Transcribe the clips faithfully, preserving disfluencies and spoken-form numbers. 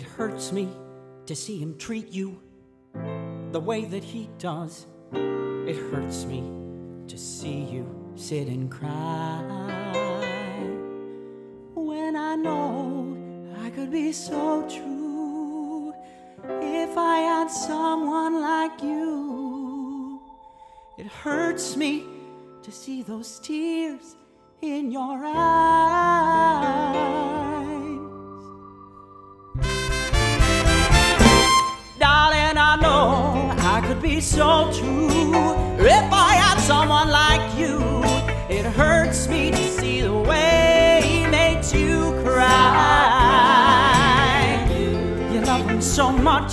It hurts me to see him treat you the way that he does. It hurts me to see you sit and cry when I know I could be so true if I had someone like you. It hurts me to see those tears in your eyes. Could be so true if I had someone like you. It hurts me to see the way he makes you cry. You love him so much,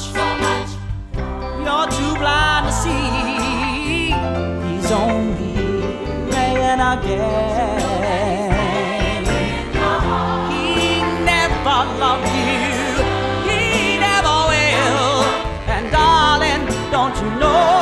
you're too blind to see. He's only playing a game. He never loved you. Don't you know?